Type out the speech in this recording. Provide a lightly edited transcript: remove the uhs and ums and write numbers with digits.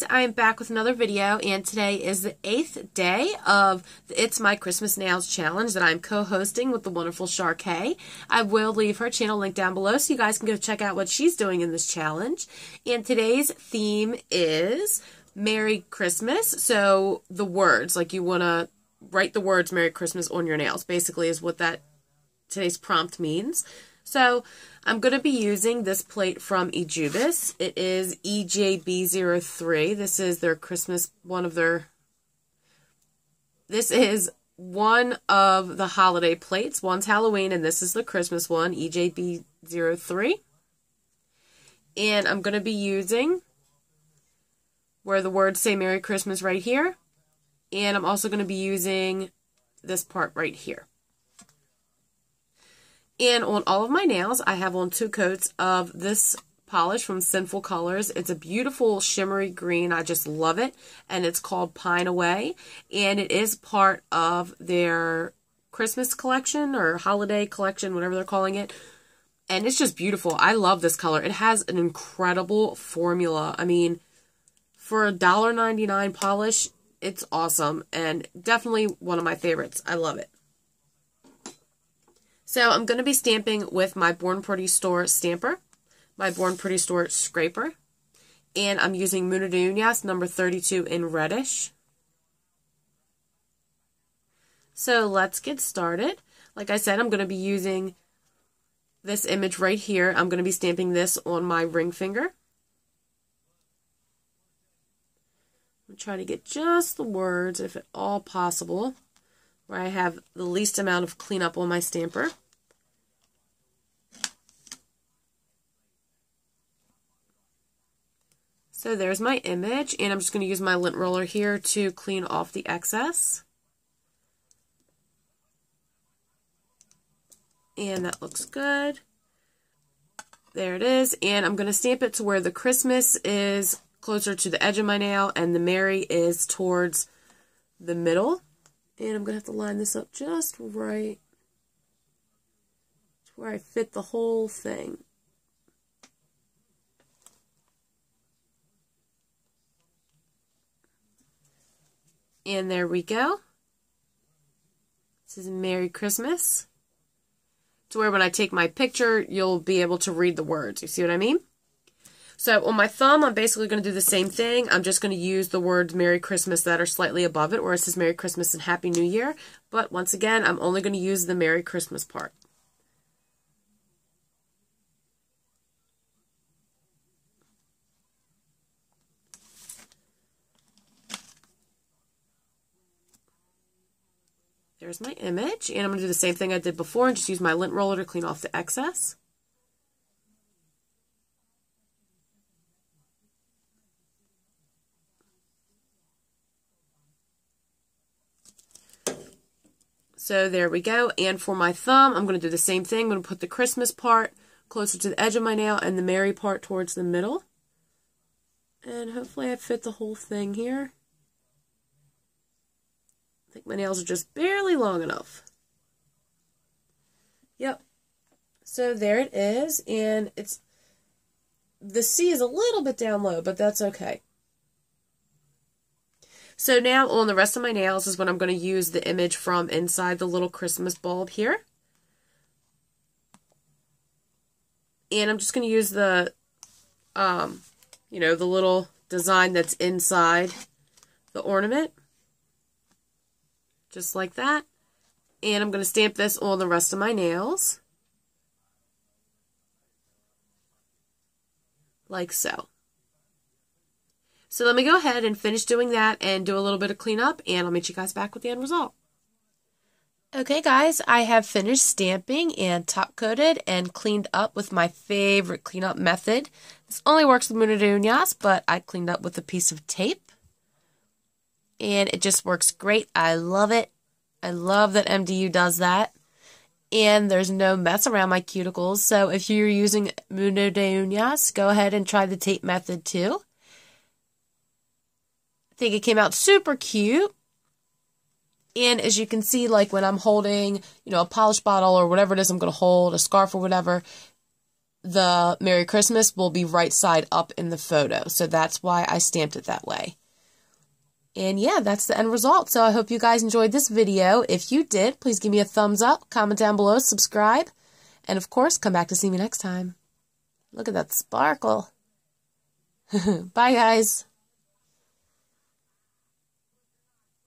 guys, I'm back with another video, and today is the 8th day of the It's My Christmas Nails Challenge that I'm co-hosting with the wonderful Shar K. I will leave her channel link down below so you guys can go check out what she's doing in this challenge. And today's theme is Merry Christmas, so the words, like you want to write the words Merry Christmas on your nails, basically is what that today's prompt means. So I'm going to be using this plate from Ejiubus. It is EJB03. This is their Christmas, one of the holiday plates. One's Halloween and this is the Christmas one, EJB03. And I'm going to be using where the words say Merry Christmas right here. And I'm also going to be using this part right here. And on all of my nails, I have on 2 coats of this polish from Sinful Colors. It's a beautiful shimmery green. I just love it. And it's called Pine Away. And it is part of their Christmas collection or holiday collection, whatever they're calling it. And it's just beautiful. I love this color. It has an incredible formula. I mean, for a $1.99 polish, it's awesome. And definitely one of my favorites. I love it. So I'm going to be stamping with my Born Pretty Store stamper, my Born Pretty Store scraper, and I'm using Mundo de Uñas number 32 in reddish. So let's get started. Like I said, I'm going to be using this image right here. I'm going to be stamping this on my ring finger. I'm trying to get just the words, if at all possible, where I have the least amount of cleanup on my stamper. So there's my image, and I'm just going to use my lint roller here to clean off the excess. And that looks good. There it is, and I'm going to stamp it to where the Christmas is closer to the edge of my nail and the Merry is towards the middle. And I'm going to have to line this up just right to where I fit the whole thing. And there we go. This is Merry Christmas. To where when I take my picture, you'll be able to read the words. You see what I mean? So on my thumb, I'm basically going to do the same thing. I'm just going to use the words Merry Christmas that are slightly above it, where it says Merry Christmas and Happy New Year. But once again, I'm only going to use the Merry Christmas part. There's my image. And I'm going to do the same thing I did before and just use my lint roller to clean off the excess. So there we go, and for my thumb, I'm going to do the same thing. I'm going to put the Christmas part closer to the edge of my nail and the Merry part towards the middle. And hopefully I fit the whole thing here. I think my nails are just barely long enough. Yep. So there it is, and it's the C is a little bit down low, but that's okay. So now on the rest of my nails is when I'm going to use the image from inside the little Christmas bulb here. And I'm just going to use the, you know, the little design that's inside the ornament. Just like that. And I'm going to stamp this on the rest of my nails. Like so. So let me go ahead and finish doing that and do a little bit of cleanup, and I'll meet you guys back with the end result. Okay guys, I have finished stamping and top coated and cleaned up with my favorite cleanup method. This only works with Mundo de Uñas, but I cleaned up with a piece of tape. And it just works great. I love it. I love that MDU does that. And there's no mess around my cuticles, so if you're using Mundo de Uñas, go ahead and try the tape method too. I think it came out super cute, and as you can see, like when I'm holding, you know, a polish bottle or whatever it is I'm going to hold, a scarf or whatever, the Merry Christmas will be right side up in the photo. So that's why I stamped it that way. And yeah, that's the end result. So I hope you guys enjoyed this video. If you did, please give me a thumbs up, comment down below, subscribe, and of course, come back to see me next time. Look at that sparkle. Bye, guys.